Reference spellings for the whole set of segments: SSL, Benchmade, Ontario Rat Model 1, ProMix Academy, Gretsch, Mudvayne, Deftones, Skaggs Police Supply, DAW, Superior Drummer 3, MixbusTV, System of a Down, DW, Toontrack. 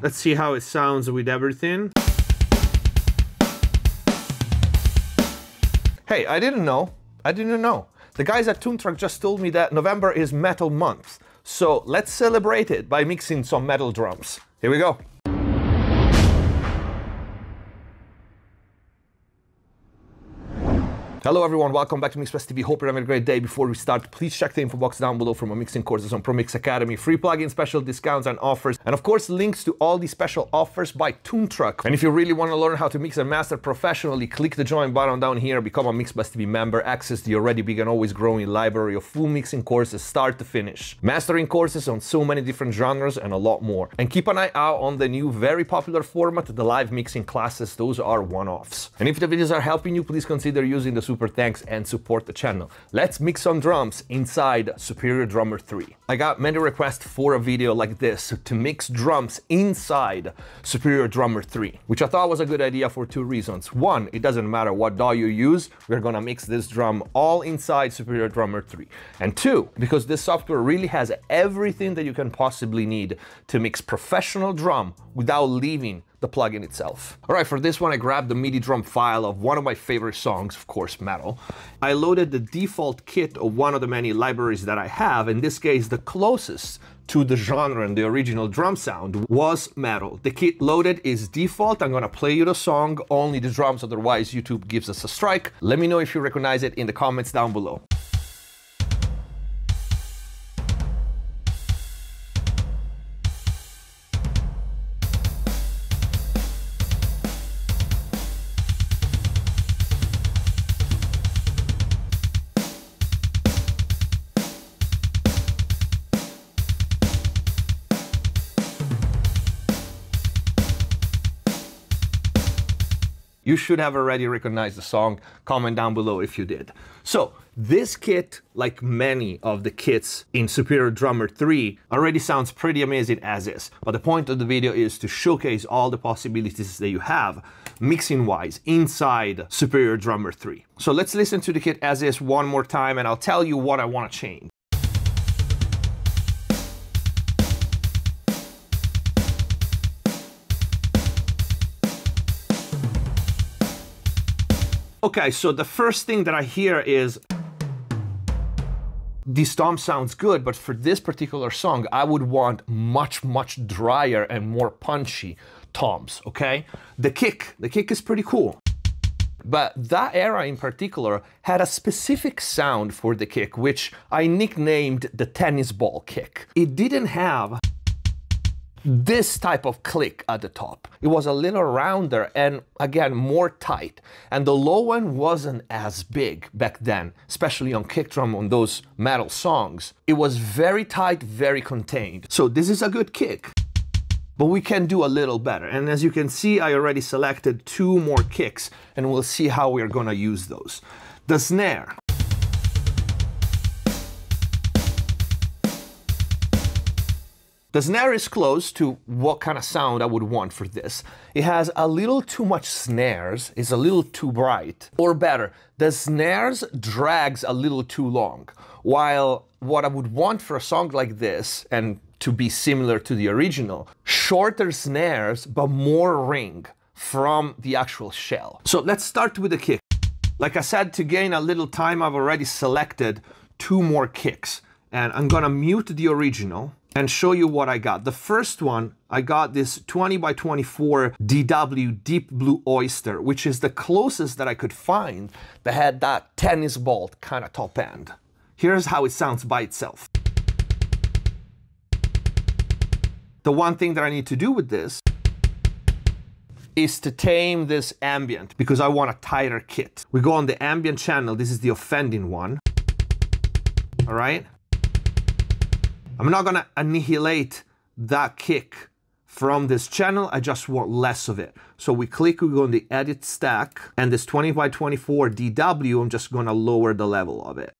Let's see how it sounds with everything. Hey, I didn't know. I didn't know. The guys at Toontrack just told me that November is metal month. So let's celebrate it by mixing some metal drums. Here we go. Hello everyone, welcome back to MixbusTV. Hope you're having a great day. Before we start, please check the info box down below for my mixing courses on ProMix Academy, free plugins, special discounts and offers, and of course links to all the special offers by Toontrack. And if you really want to learn how to mix and master professionally, click the join button down here, become a MixbusTV member, access the already big and always growing library of full mixing courses start to finish, mastering courses on so many different genres and a lot more. And keep an eye out on the new very popular format, the live mixing classes. Those are one-offs. And if the videos are helping you, please consider using the super thanks and support the channel. Let's mix some drums inside Superior Drummer 3. I got many requests for a video like this to mix drums inside Superior Drummer 3, which I thought was a good idea for two reasons. One, it doesn't matter what DAW you use, we're gonna mix this drum all inside Superior Drummer 3. And two, because this software really has everything that you can possibly need to mix professional drum without leaving the plugin itself. All right, for this one, I grabbed the MIDI drum file of one of my favorite songs, of course, metal. I loaded the default kit of one of the many libraries that I have. In this case, the closest to the genre and the original drum sound was metal. The kit loaded is default. I'm gonna play you the song, only the drums, otherwise YouTube gives us a strike. Let me know if you recognize it in the comments down below. You should have already recognized the song. Comment down below if you did. So this kit, like many of the kits in Superior Drummer 3, already sounds pretty amazing as is. But the point of the video is to showcase all the possibilities that you have mixing-wise inside Superior Drummer 3. So let's listen to the kit as is one more time and I'll tell you what I want to change. Okay, so the first thing that I hear is the stomp sounds good, but for this particular song, I would want much drier and more punchy toms, okay? The kick is pretty cool. But that era in particular had a specific sound for the kick, which I nicknamed the tennis ball kick. It didn't have this type of click at the top. It was a little rounder and again more tight, and the low end wasn't as big back then, especially on kick drum on those metal songs. It was very tight, very contained. So this is a good kick, but we can do a little better. And as you can see, I already selected two more kicks and we'll see how we're gonna use those. The snare. The snare is close to what kind of sound I would want for this. It has a little too much snares, it's a little too bright. Or better, the snares drags a little too long. While what I would want for a song like this, and to be similar to the original, shorter snares but more ring from the actual shell. So let's start with the kick. Like I said, to gain a little time, I've already selected two more kicks. And I'm gonna mute the original and show you what I got. The first one, I got this 20x24 DW Deep Blue Oyster, which is the closest that I could find that had that tennis ball kind of top end. Here's how it sounds by itself. The one thing that I need to do with this is to tame this ambient because I want a tighter kit. We go on the ambient channel. This is the offending one. All right. I'm not gonna annihilate that kick from this channel, I just want less of it. So we click, we go on the edit stack, and this 20x24 DW, I'm just gonna lower the level of it.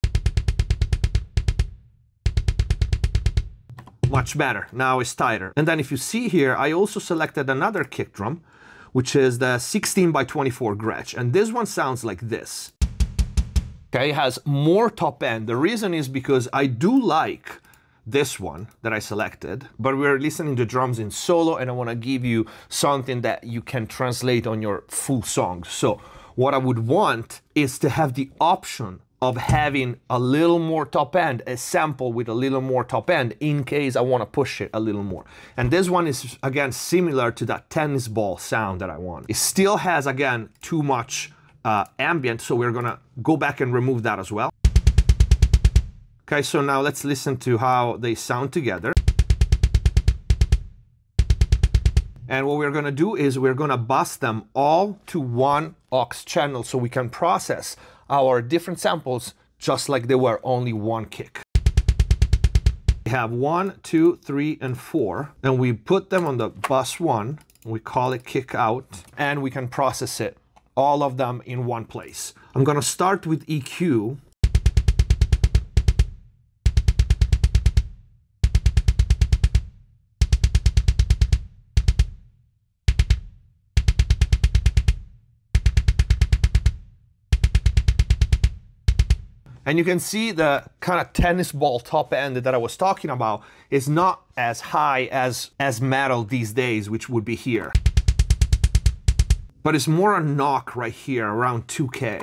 Much better, now it's tighter. And then if you see here, I also selected another kick drum, which is the 16x24 Gretsch, and this one sounds like this. Okay, it has more top end. The reason is because I do like this one that I selected, but we're listening to drums in solo, and I want to give you something that you can translate on your full song. So what I would want is to have the option of having a little more top end, a sample with a little more top end in case I want to push it a little more. And this one is, again, similar to that tennis ball sound that I want. It still has, again, too much ambient, so we're gonna go back and remove that as well. Okay, so now let's listen to how they sound together. And what we're gonna do is we're gonna bus them all to one aux channel so we can process our different samples just like they were only one kick. We have 1, 2, 3, and 4, and we put them on the bus one, we call it kick out, and we can process it, all of them in one place. I'm gonna start with EQ. And you can see the kind of tennis ball top end that I was talking about is not as high as metal these days, which would be here. But it's more a knock right here, around 2K.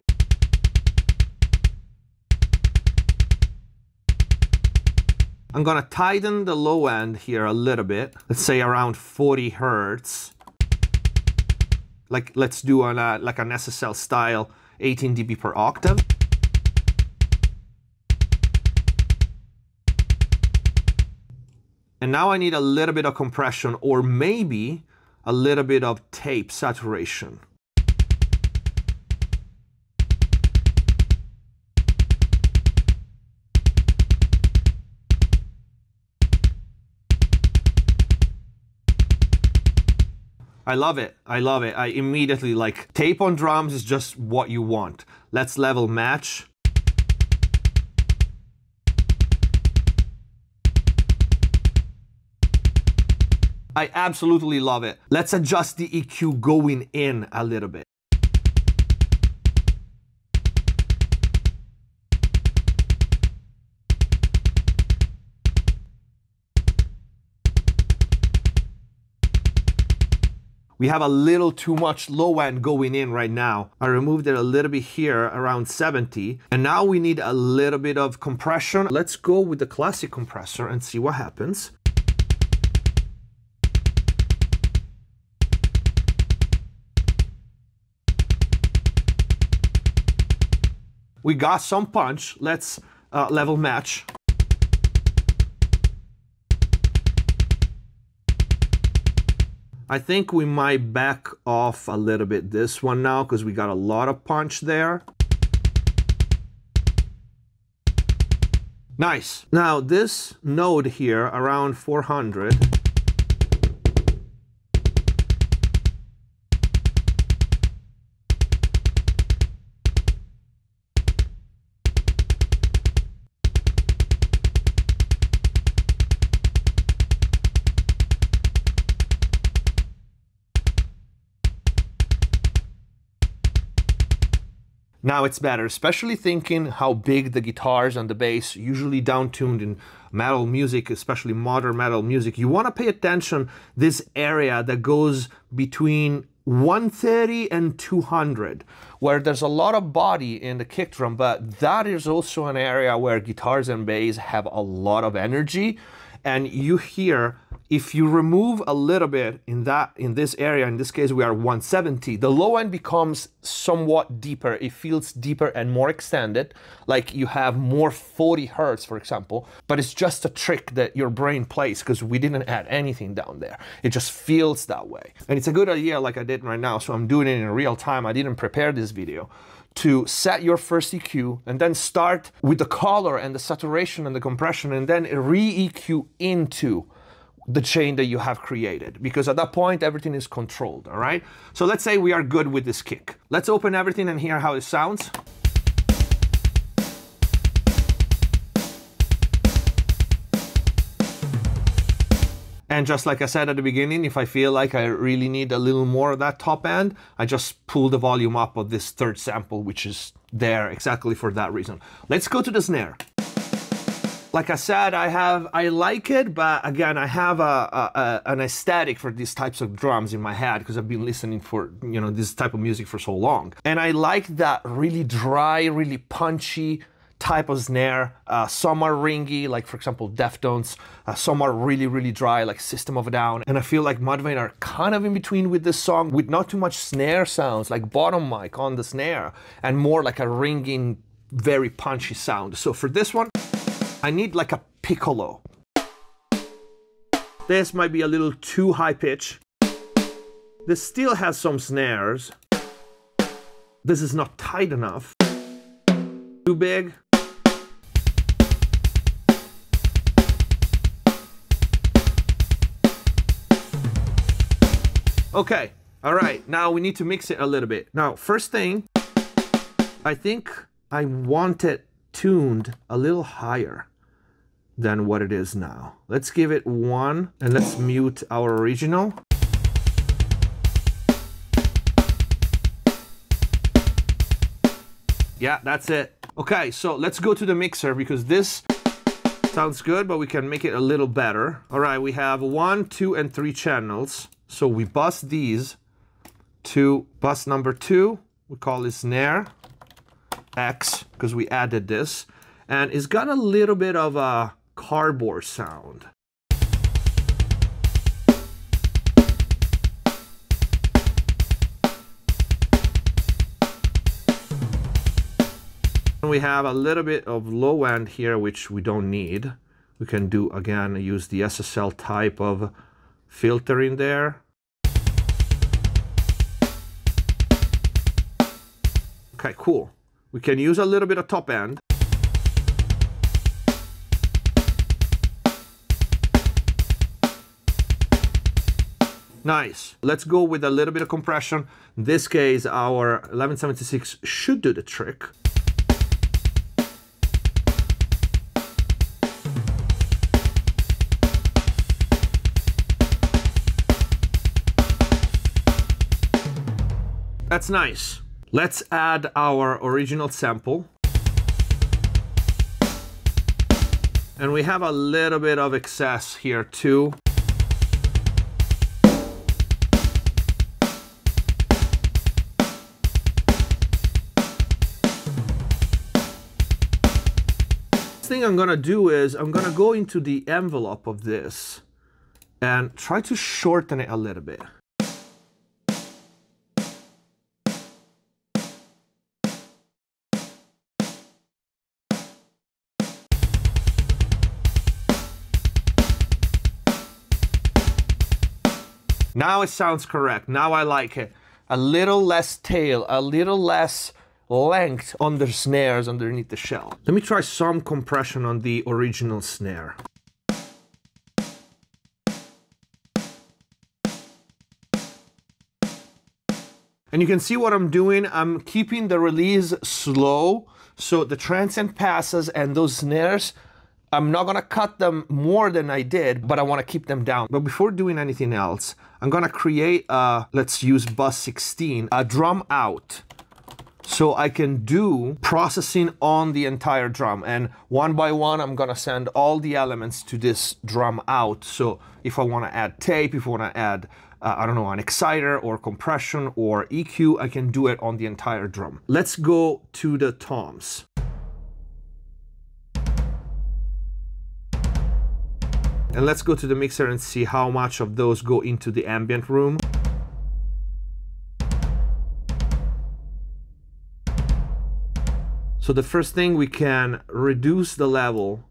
I'm gonna tighten the low end here a little bit. Let's say around 40 hertz. Like, let's do like an SSL style 18 dB per octave. And now I need a little bit of compression, or maybe a little bit of tape saturation. I love it. I love it. I immediately like tape on drums is just what you want. Let's level match. I absolutely love it. Let's adjust the EQ going in a little bit. We have a little too much low end going in right now. I removed it a little bit here, around 70. And now we need a little bit of compression. Let's go with the classic compressor and see what happens. We got some punch. Let's level match. I think we might back off a little bit this one now because we got a lot of punch there. Nice. Now this node here around 400. Now it's better, especially thinking how big the guitars and the bass, usually down-tuned in metal music, especially modern metal music. You want to pay attention this area that goes between 130 and 200, where there's a lot of body in the kick drum, but that is also an area where guitars and bass have a lot of energy. And you hear, if you remove a little bit in this area, in this case we are 170, the low end becomes somewhat deeper. It feels deeper and more extended, like you have more 40 hertz, for example. But it's just a trick that your brain plays because we didn't add anything down there. It just feels that way. And it's a good idea, like I did right now, so I'm doing it in real time. I didn't prepare this video. To set your first EQ and then start with the color and the saturation and the compression and then re-EQ into the chain that you have created, because at that point everything is controlled, all right? So let's say we are good with this kick. Let's open everything and hear how it sounds. And just like I said at the beginning, if I feel like I really need a little more of that top end, I just pull the volume up of this third sample, which is there exactly for that reason. Let's go to the snare. Like I said, I like it, but again, I have an aesthetic for these types of drums in my head because I've been listening for, you know, this type of music for so long. And I like that really dry, really punchy type of snare. Some are ringy, like for example Deftones. Some are really, really dry, like System of a Down. And I feel like Mudvayne are kind of in between with this song, with not too much snare sounds, like bottom mic on the snare, and more like a ringing, very punchy sound. So for this one, I need like a piccolo. This might be a little too high pitch. This still has some snares. This is not tight enough. Too big. Okay, all right, now we need to mix it a little bit. Now, first thing, I think I want it tuned a little higher than what it is now. Let's give it one, and let's mute our original. Yeah, that's it. Okay, so let's go to the mixer because this sounds good, but we can make it a little better. All right, we have 1, 2, and 3 channels. So we bust these to bus number 2. We call it snare X because we added this, and it's got a little bit of a cardboard sound. And we have a little bit of low end here, which we don't need. We can do, again, use the SSL type of filter in there. Okay, cool. We can use a little bit of top end. Nice. Let's go with a little bit of compression. In this case, our 1176 should do the trick. That's nice. Let's add our original sample. And we have a little bit of excess here too. Next thing I'm gonna do is I'm gonna go into the envelope of this and try to shorten it a little bit. Now it sounds correct. Now I like it. A little less tail, a little less length on the snares underneath the shell. Let me try some compression on the original snare. And you can see what I'm doing. I'm keeping the release slow, so the transient passes and those snares, I'm not gonna cut them more than I did, but I wanna keep them down. But before doing anything else, I'm gonna create a, let's use bus 16, a drum out. So I can do processing on the entire drum. And one by one, I'm gonna send all the elements to this drum out. So if I wanna add tape, if I wanna add, I don't know, an exciter or compression or EQ, I can do it on the entire drum. Let's go to the toms. And let's go to the mixer and see how much of those go into the ambient room. So the first thing, we can reduce the level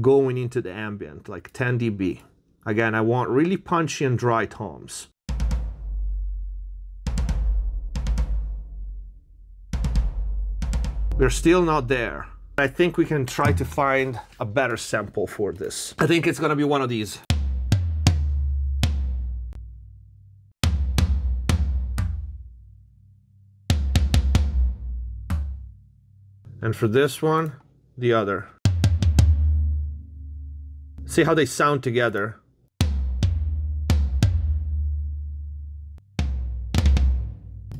going into the ambient, like 10 dB. Again, I want really punchy and dry toms. We're still not there. I think we can try to find a better sample for this. I think it's gonna be one of these. And for this one, the other. See how they sound together.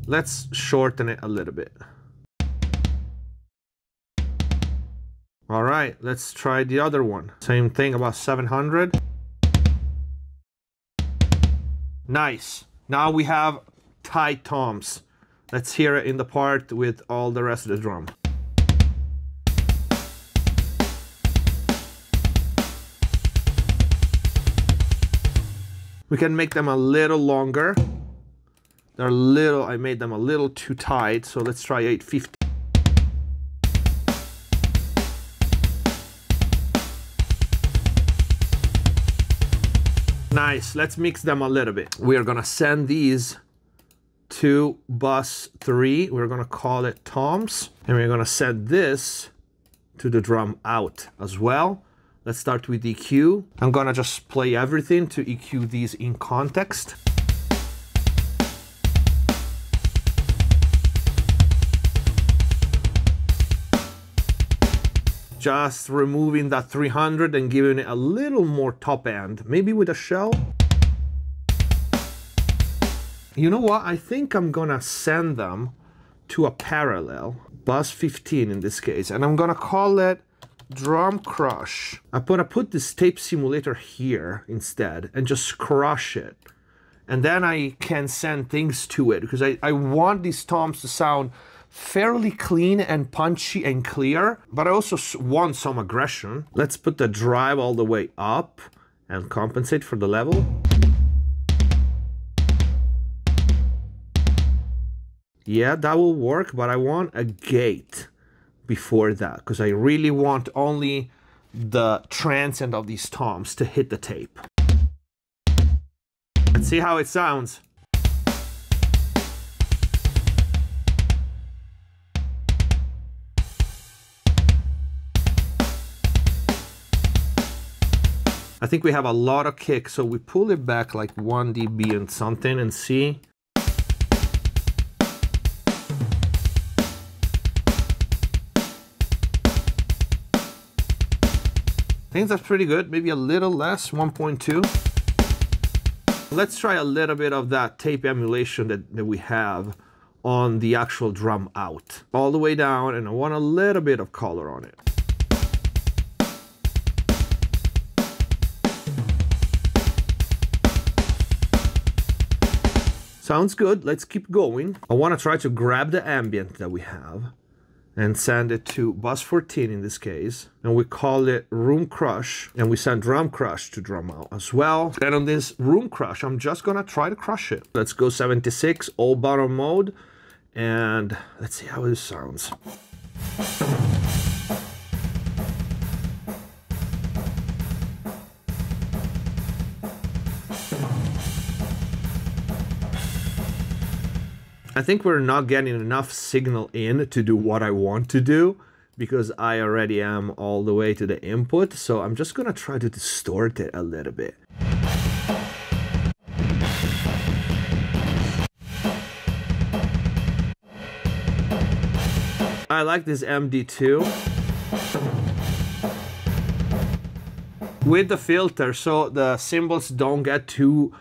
Let's shorten it a little bit. All right. right, let's try the other one. Same thing, about 700. Nice. Now we have tight toms. Let's hear it in the part with all the rest of the drum. We can make them a little longer. They're a little, I made them a little too tight, so let's try 850. Nice, let's mix them a little bit. We are gonna send these to bus 3. We're gonna call it toms, and we're gonna send this to the drum out as well. Let's start with EQ. I'm gonna just play everything to EQ these in context. Just removing that 300 and giving it a little more top end, maybe with a shell. You know what? I think I'm gonna send them to a parallel, bus 15 in this case, and I'm gonna call it Drum Crush. I'm gonna put this tape simulator here instead and just crush it. And then I can send things to it because I want these toms to sound fairly clean and punchy and clear, but I also want some aggression. Let's put the drive all the way up and compensate for the level. Yeah, that will work, but I want a gate before that because I really want only the transient of these toms to hit the tape. Let's see how it sounds. I think we have a lot of kick, so we pull it back like 1 dB and something and see. I think that's pretty good, maybe a little less, 1.2. Let's try a little bit of that tape emulation that we have on the actual drum out. All the way down, and I want a little bit of color on it. Sounds good, let's keep going. I want to try to grab the ambient that we have and send it to bus 14 in this case, and we call it Room Crush, and we send Drum Crush to drum out as well. And on this Room Crush, I'm just gonna try to crush it. Let's go 76, all bottom mode, and let's see how this sounds. I think we're not getting enough signal in to do what I want to do because I already am all the way to the input, so I'm just gonna try to distort it a little bit. I like this MD2 with the filter so the cymbals don't get too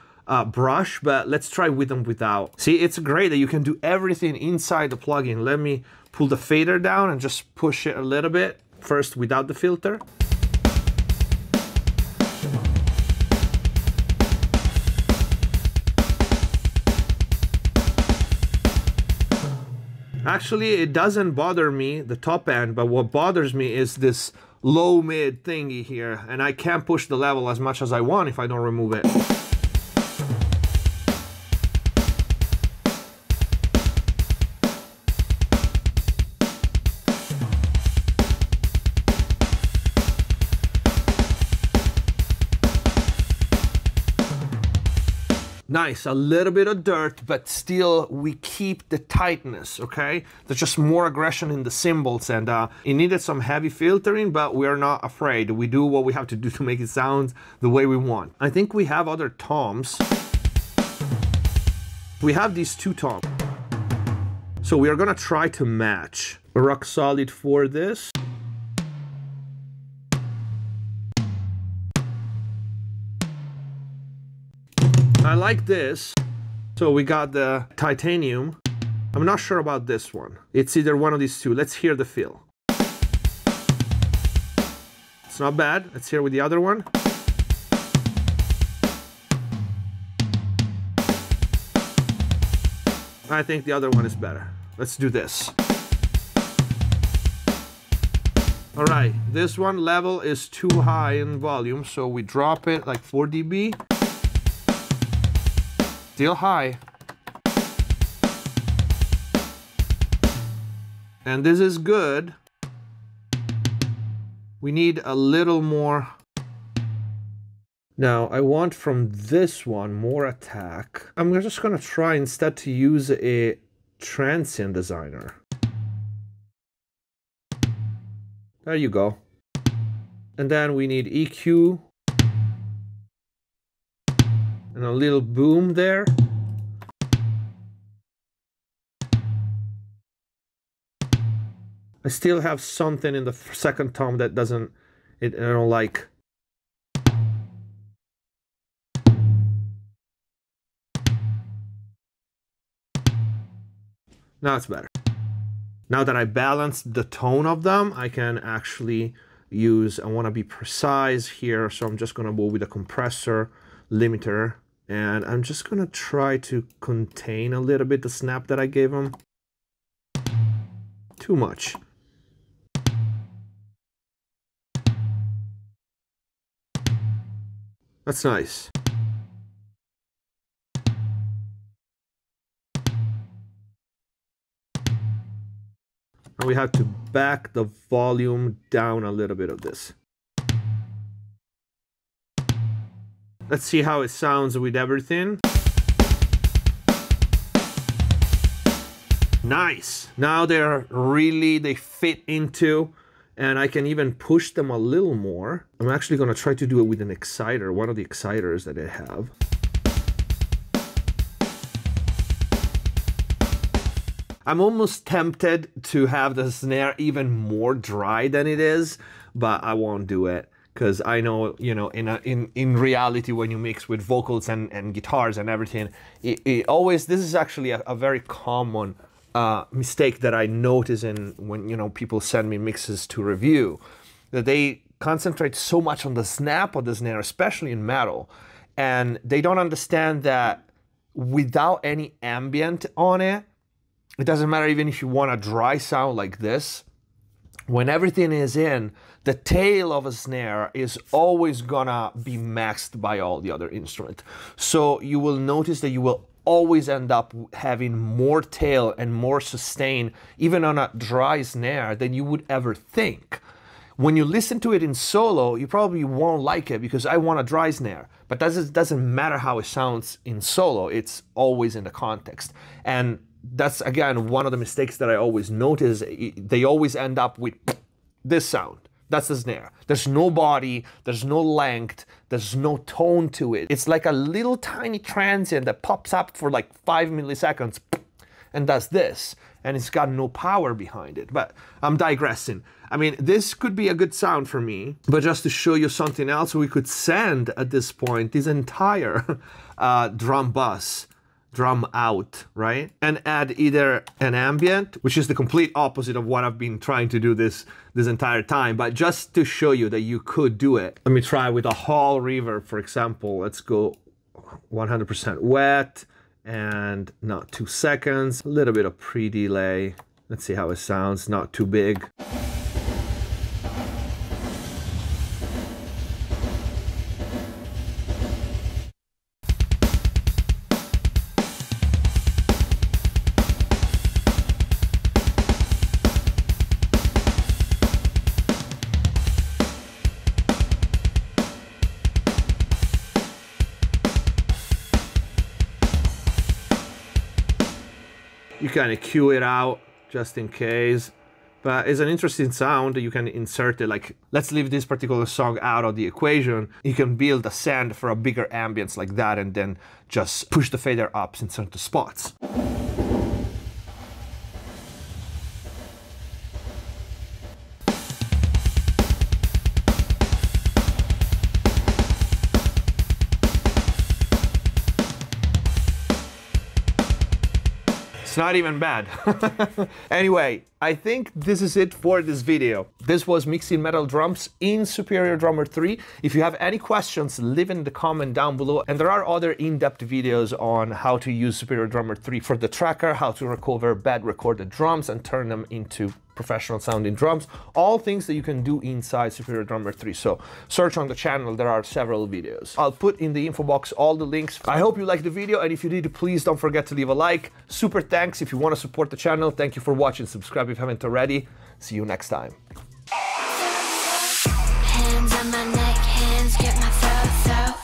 brush, but let's try with them without. See, it's great that you can do everything inside the plugin. Let me pull the fader down and just push it a little bit. First without the filter. Actually, it doesn't bother me, the top end, but what bothers me is this low mid thingy here, and I can't push the level as much as I want if I don't remove it. Nice, a little bit of dirt, but still we keep the tightness, okay? There's just more aggression in the cymbals, and it needed some heavy filtering, but we're not afraid. We do what we have to do to make it sound the way we want. I think we have other toms. We have these two toms. So we are gonna try to match. Rock solid for this. I like this, so we got the titanium. I'm not sure about this one. It's either one of these two. Let's hear the fill. It's not bad. Let's hear with the other one. I think the other one is better. Let's do this. All right, this one level is too high in volume, so we drop it like 4 dB. Still high. And this is good. We need a little more. Now, I want from this one more attack. I'm just gonna try instead to use a transient designer. There you go. And then we need EQ. And a little boom there. I still have something in the second tom that doesn't, I don't like. Now it's better. Now that I balanced the tone of them, I can actually use, I want to be precise here, so I'm just going to go with a compressor limiter, and I'm just going to try to contain a little bit the snap that I gave them. Too much. That's nice. And we have to back the volume down a little bit of this. Let's see how it sounds with everything. Nice. Now they're really, they fit into, and I can even push them a little more. I'm actually going to try to do it with an exciter, one of the exciters that I have. I'm almost tempted to have the snare even more dry than it is, but I won't do it because I know, you know, in reality, when you mix with vocals and guitars and everything, it always, this is actually a very common mistake that I notice in when, you know, people send me mixes to review, that they concentrate so much on the snap of the snare, especially in metal, and they don't understand that without any ambient on it, it doesn't matter even if you want a dry sound like this. When everything is in, the tail of a snare is always gonna be maxed by all the other instruments. So you will notice that you will always end up having more tail and more sustain, even on a dry snare, than you would ever think. When you listen to it in solo, you probably won't like it because I want a dry snare, but that doesn't matter how it sounds in solo. It's always in the context. And that's, again, one of the mistakes that I always notice. They always end up with this sound. That's the snare. There's no body, there's no length, there's no tone to it. It's like a little tiny transient that pops up for like 5 milliseconds and does this, and it's got no power behind it. But I'm digressing. I mean, this could be a good sound for me, but just to show you something else, we could send at this point this entire drum bus, drum out, right? And add either an ambient, which is the complete opposite of what I've been trying to do this entire time, but just to show you that you could do it. Let me try with a hall reverb, for example. Let's go 100% wet and not 2 seconds. A little bit of pre-delay. Let's see how it sounds, not too big. You kind of cue it out just in case, but it's an interesting sound. You can insert it, like, let's leave this particular song out of the equation. You can build a send for a bigger ambience like that, and then just push the fader ups in certain spots. It's not even bad. Anyway, I think this is it for this video. This was mixing metal drums in Superior Drummer 3. If you have any questions, leave in the comment down below. And there are other in-depth videos on how to use Superior Drummer 3 for the tracker, how to recover bad recorded drums and turn them into professional sounding drums, all things that you can do inside Superior Drummer 3. So search on the channel, there are several videos. I'll put in the info box all the links. I hope you liked the video, and if you did, please don't forget to leave a like. Super thanks if you want to support the channel. Thank you for watching. Subscribe if you haven't already. See you next time. Hands on my neck, hands grip my throat.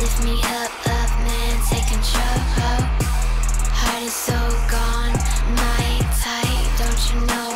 Lift me up, up, man, take control. Heart is so gone, my type, don't you know?